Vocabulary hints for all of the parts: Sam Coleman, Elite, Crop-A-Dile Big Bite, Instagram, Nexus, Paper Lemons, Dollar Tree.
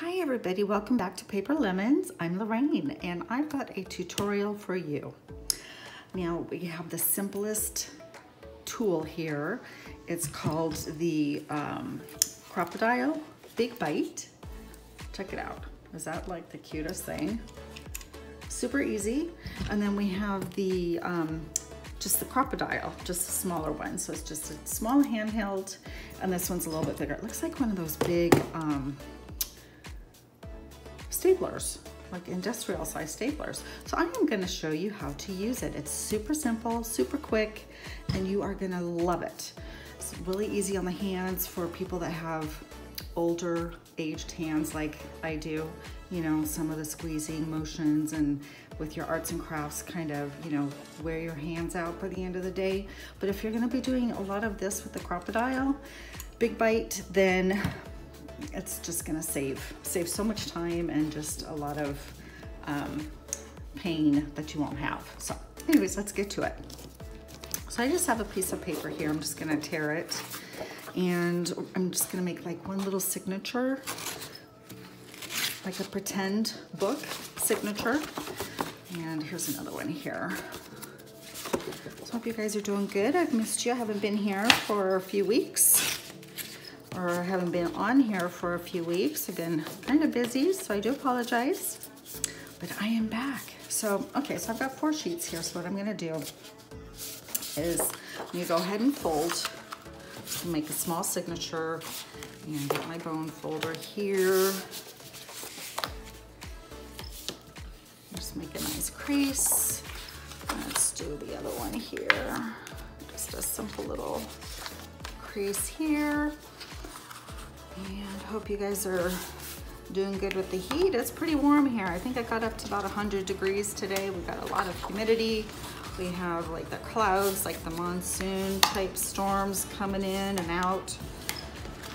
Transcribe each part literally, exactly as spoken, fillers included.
Hi everybody, welcome back to Paper Lemons. I'm Lorraine and I've got a tutorial for you. Now we have the simplest tool here. It's called the um, Crop-A-Dile Big Bite. Check it out. Is that like the cutest thing? Super easy. And then we have the um, just the Crop-A-Dile, just a smaller one. So it's just a small handheld, and this one's a little bit bigger. It looks like one of those big um, staplers, like industrial size staplers. So I am gonna show you how to use it. It's super simple, super quick, and you are gonna love it. It's really easy on the hands for people that have older aged hands like I do. You know, some of the squeezing motions and with your arts and crafts kind of, you know, wear your hands out by the end of the day. But if you're gonna be doing a lot of this with the Crop-A-Dile Big Bite, then it's just gonna save save so much time and just a lot of um, pain that you won't have. So anyways, let's get to it. So I just have a piece of paper here. I'm just gonna tear it and I'm just gonna make like one little signature, like a pretend book signature. And here's another one here. So hope you guys are doing good. I've missed you. I haven't been here for a few weeks. Or haven't been on here for a few weeks. I've been kind of busy, so I do apologize, but I am back. So, okay, so I've got four sheets here, so what I'm gonna do is you go ahead and fold, make a small signature, and get my bone folder here. Just make a nice crease. Let's do the other one here. Just a simple little crease here. And hope you guys are doing good with the heat. It's pretty warm here. I think I got up to about one hundred degrees today. We've got a lot of humidity. We have like the clouds, like the monsoon type storms coming in and out.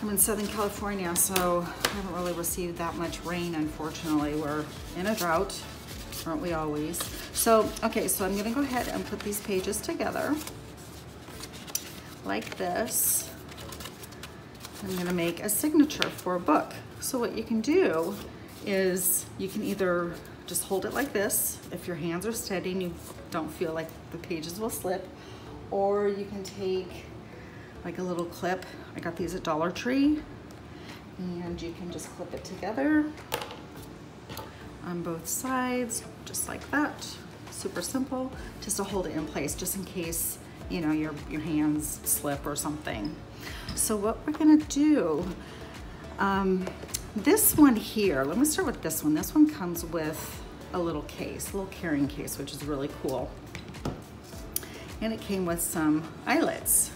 I'm in Southern California, so I haven't really received that much rain, unfortunately. We're in a drought, aren't we always? So, okay, so I'm gonna go ahead and put these pages together like this. I'm gonna make a signature for a book. So what you can do is you can either just hold it like this, if your hands are steady and you don't feel like the pages will slip, or you can take like a little clip. I got these at Dollar Tree, and you can just clip it together on both sides, just like that. Super simple, just to hold it in place, just in case, you know, your, your hands slip or something. So what we're gonna do, um, this one here, let me start with this one. This one comes with a little case, a little carrying case, which is really cool. And it came with some eyelets.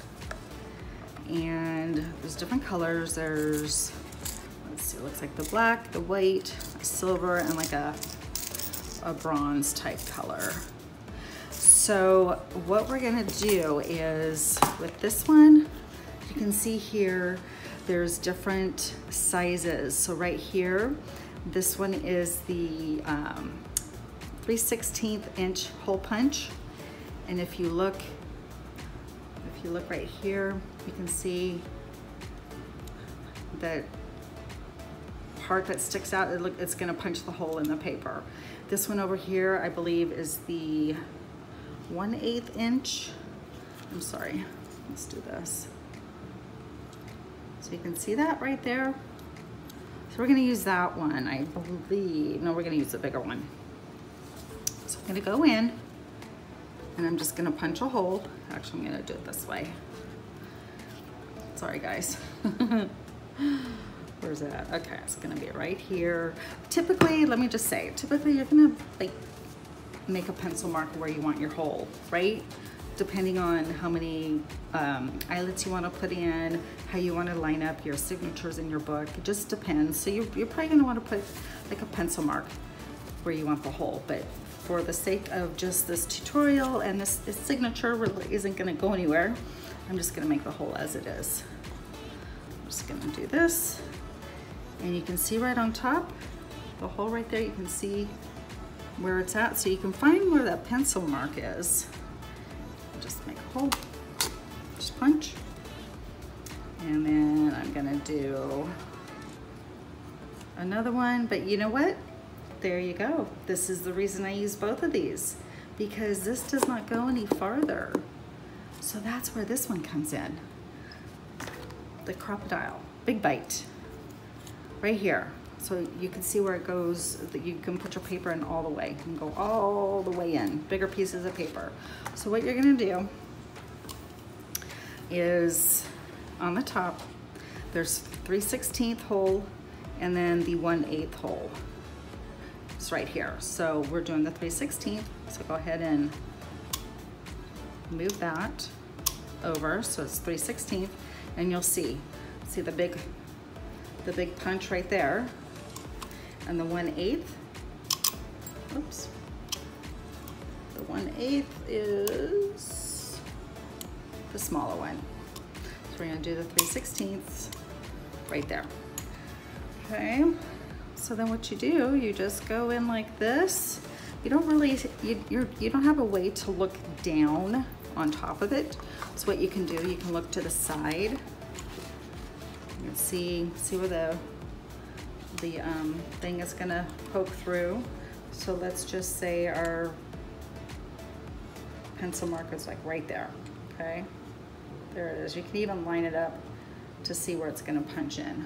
And there's different colors. There's, let's see, it looks like the black, the white, silver, and like a, a bronze type color. So what we're gonna do is with this one, you can see here, there's different sizes. So right here, this one is the um, three sixteenths inch hole punch. And if you look, if you look right here, you can see that part that sticks out, it look, it's gonna punch the hole in the paper. This one over here, I believe is the one eighth inch. I'm sorry, let's do this. So you can see that right there. So we're gonna use that one, I believe. No, we're gonna use the bigger one. So I'm gonna go in and I'm just gonna punch a hole. Actually, I'm gonna do it this way. Sorry, guys. Where's that? Okay, it's gonna be right here. Typically, let me just say, typically you're gonna like make a pencil mark where you want your hole, right? Depending on how many um, eyelets you want to put in, how you want to line up your signatures in your book. It just depends. So you're, you're probably going to want to put like a pencil mark where you want the hole. But for the sake of just this tutorial and this, this signature really isn't going to go anywhere, I'm just going to make the hole as it is. I'm just going to do this. And you can see right on top, the hole right there, you can see where it's at. So you can find where that pencil mark is. Just make a hole, just punch. And then I'm gonna do another one. But you know what? There you go. This is the reason I use both of these, because this does not go any farther. So that's where this one comes in. The Crop-A-Dile Big Bite, right here. So you can see where it goes, that you can put your paper in all the way. You can go all the way in, bigger pieces of paper. So what you're gonna do is on the top, there's three sixteenths hole and then the one eighth hole. It's right here. So we're doing the three sixteenths. So go ahead and move that over. So it's three sixteenths, and you'll see, see the big, the big punch right there, and the one eighth. Oops. The one eighth is the smaller one. So we're gonna do the three sixteenths right there. Okay. So then what you do, you just go in like this. You don't really, you, you're, you don't have a way to look down on top of it. So what you can do, you can look to the side. You can see, see where the, the um, thing is gonna poke through. So let's just say our pencil marker's like right there, okay? There it is. You can even line it up to see where it's gonna punch in.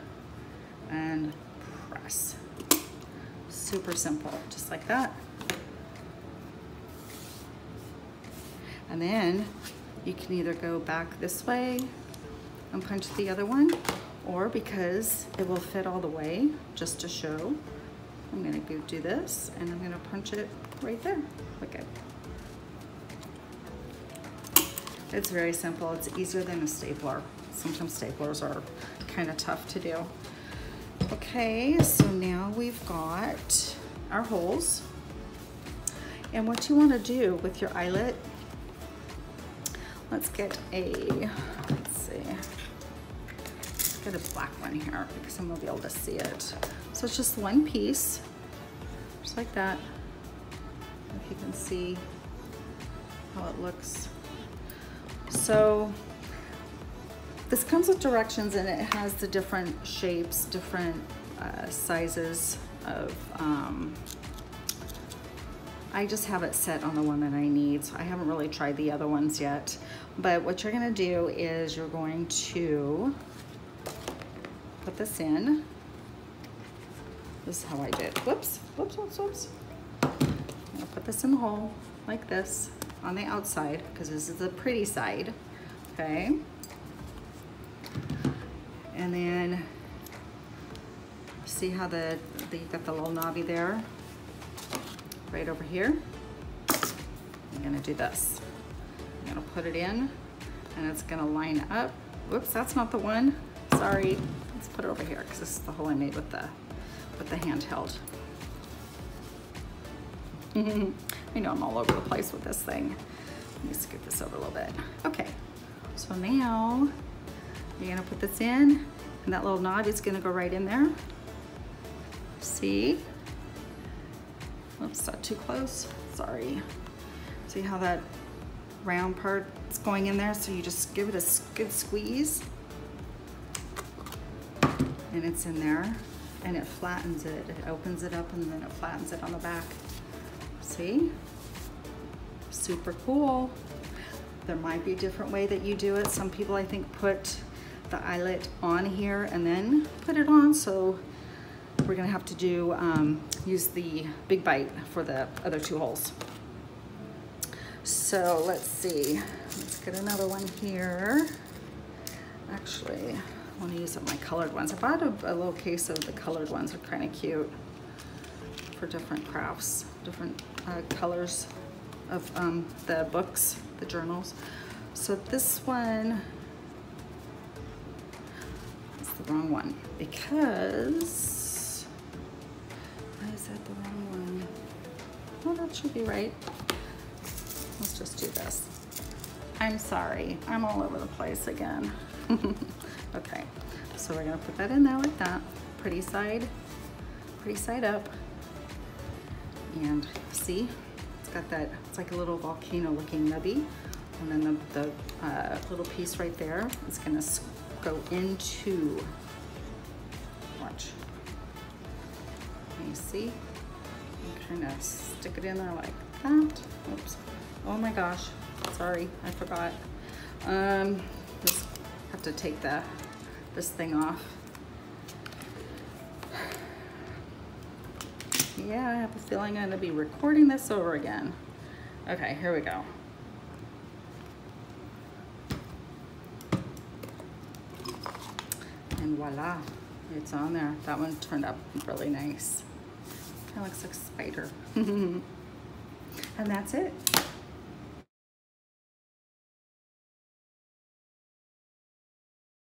And press. Super simple, just like that. And then you can either go back this way and punch the other one, or because it will fit all the way, just to show, I'm gonna go do this and I'm gonna punch it right there. Look at it. It's very simple. It's easier than a stapler. Sometimes staplers are kind of tough to do. Okay, so now we've got our holes. And what you wanna do with your eyelet, let's get a, let's see, let's get a black one here because I'm gonna be able to see it. So it's just one piece, just like that. If you can see how it looks. So this comes with directions, and it has the different shapes, different uh, sizes of, um, I just have it set on the one that I need, so I haven't really tried the other ones yet. But what you're gonna do is you're going to put this in. This is how I did. Whoops, whoops, whoops, whoops. I'm gonna put this in the hole like this on the outside, because this is the pretty side, okay? And then see how the, the you got the little knobby there? Right over here. I'm gonna do this. I'm gonna put it in and it's gonna line up. Whoops, that's not the one. Sorry, let's put it over here because this is the hole I made with the, with the handheld. I know I'm all over the place with this thing. Let me scoot this over a little bit. Okay, so now you're gonna put this in and that little knot is gonna go right in there. See? Oops, not too close, sorry. See how that round part is going in there? So you just give it a good squeeze and it's in there, and it flattens it. It opens it up and then it flattens it on the back. See? Super cool. There might be a different way that you do it. Some people, I think, put the eyelet on here and then put it on, so we're gonna have to do, um, use the Big Bite for the other two holes. So let's see, let's get another one here. Actually, I wanna use up my colored ones. I bought a, a little case of the colored ones, are kinda cute for different crafts, different uh, colors of um, the books, the journals. So this one, it's the wrong one because is that the wrong one? Well, that should be right. Let's just do this. I'm sorry, I'm all over the place again. Okay, so we're gonna put that in there like that. Pretty side, pretty side up. And see, it's got that, it's like a little volcano looking nubby. And then the, the uh, little piece right there is gonna go into, watch. you see? I'm gonna stick it in there like that. Oops. Oh my gosh, sorry, I forgot. Um, just have to take the this thing off. Yeah, I have a feeling I'm gonna be recording this over again. Okay, here we go. And voila, it's on there. That one turned out really nice. Kind of looks like a spider. And that's it.